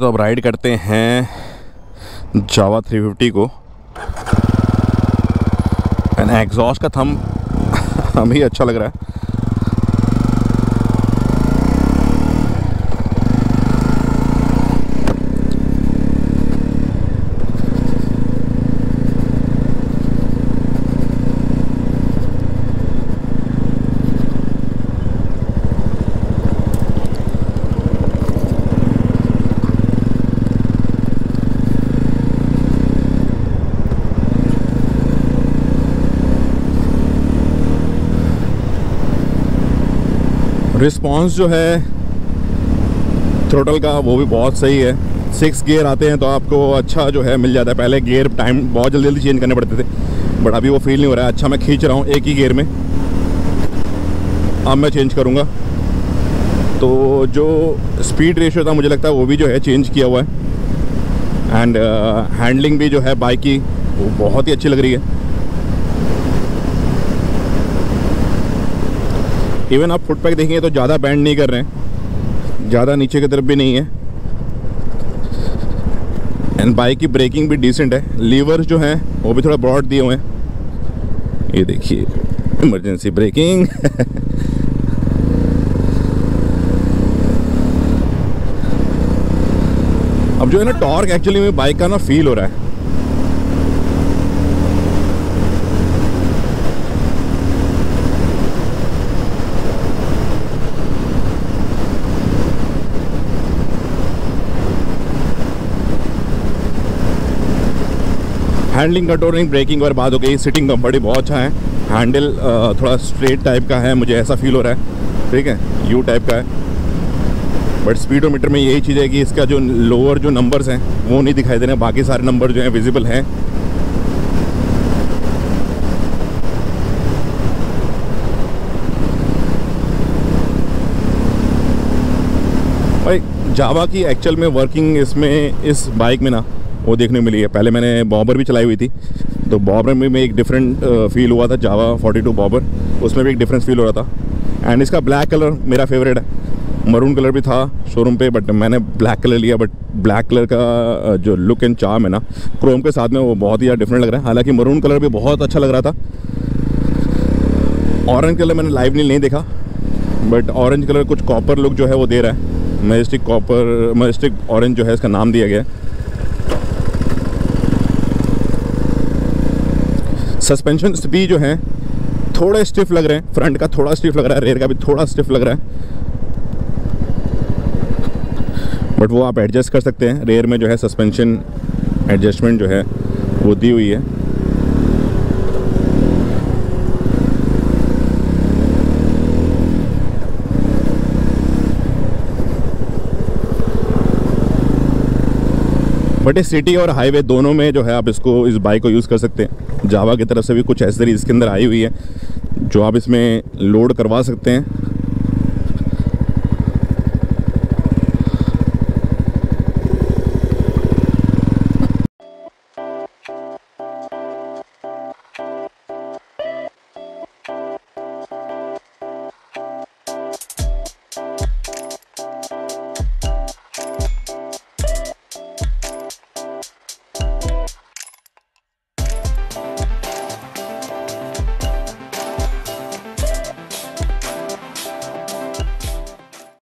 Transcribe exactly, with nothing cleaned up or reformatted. तो अब राइड करते हैं जावा थ्री फिफ्टी को। एंड एग्जॉस्ट का थंब हमें अच्छा लग रहा है। रिस्पॉन्स जो है थ्रोटल का वो भी बहुत सही है। सिक्स गियर आते हैं तो आपको अच्छा जो है मिल जाता है। पहले गियर टाइम बहुत जल्दी जल्दी चेंज करने पड़ते थे, बट अभी वो फील नहीं हो रहा है। अच्छा मैं खींच रहा हूँ एक ही गियर में, अब मैं चेंज करूँगा तो जो स्पीड रेशियो था मुझे लगता है वो भी जो है चेंज किया हुआ है। एंड हैंडलिंग uh, भी जो है बाइक की वो बहुत ही अच्छी लग रही है। इवन आप फुटपैक देखेंगे तो ज़्यादा बैंड नहीं कर रहे हैं, ज़्यादा नीचे की तरफ भी नहीं है। एंड बाइक की ब्रेकिंग भी डिसेंट है। लीवर्स जो हैं वो भी थोड़ा ब्रॉड दिए हुए हैं। ये देखिए इमरजेंसी ब्रेकिंग अब जो है ना टॉर्क एक्चुअली में बाइक का ना फील हो रहा है। हैंडलिंग का टोरिंग ब्रेकिंग और बात हो गई। सिटिंग कंफर्ट बहुत अच्छा है। हैंडल थोड़ा स्ट्रेट टाइप का है, मुझे ऐसा फील हो रहा है, ठीक है, यू टाइप का है। बट स्पीडोमीटर में यही चीज़ है कि इसका जो लोअर जो नंबर्स हैं वो नहीं दिखाई दे रहे हैं, बाकी सारे नंबर जो हैं विजिबल हैं। भाई जावा की एक्चुअल में वर्किंग इसमें इस बाइक में ना वो देखने मिली है। पहले मैंने बॉबर भी चलाई हुई थी तो बॉबर में भी एक डिफरेंट फील हुआ था। जावा फोर्टी टू बॉबर उसमें भी एक डिफरेंस फील हो रहा था। एंड इसका ब्लैक कलर मेरा फेवरेट है। मरून कलर भी था शोरूम पे, बट मैंने ब्लैक कलर लिया। बट ब्लैक कलर का जो लुक एंड चार्म है ना क्रोम के साथ में, वो बहुत ही डिफरेंट लग रहा है। हालाँकि मरून कलर भी बहुत अच्छा लग रहा था। ऑरेंज कलर मैंने लाइव नहीं, नहीं देखा, बट ऑरेंज कलर कुछ कॉपर लुक जो है वो दे रहा है। मैजेस्टिक कॉपर, मैजेस्टिक ऑरेंज जो है इसका नाम दिया गया है। सस्पेंशन भी जो हैं थोड़े स्टिफ लग रहे हैं। फ्रंट का थोड़ा स्टिफ लग रहा है, रेयर का भी थोड़ा स्टिफ लग रहा है, बट वो आप एडजस्ट कर सकते हैं। रेयर में जो है सस्पेंशन एडजस्टमेंट जो है वो दी हुई है। बट सिटी और हाईवे दोनों में जो है आप इसको इस बाइक को यूज़ कर सकते हैं। जावा की तरफ से भी कुछ एसेसरीज इसके अंदर आई हुई है जो आप इसमें लोड करवा सकते हैं।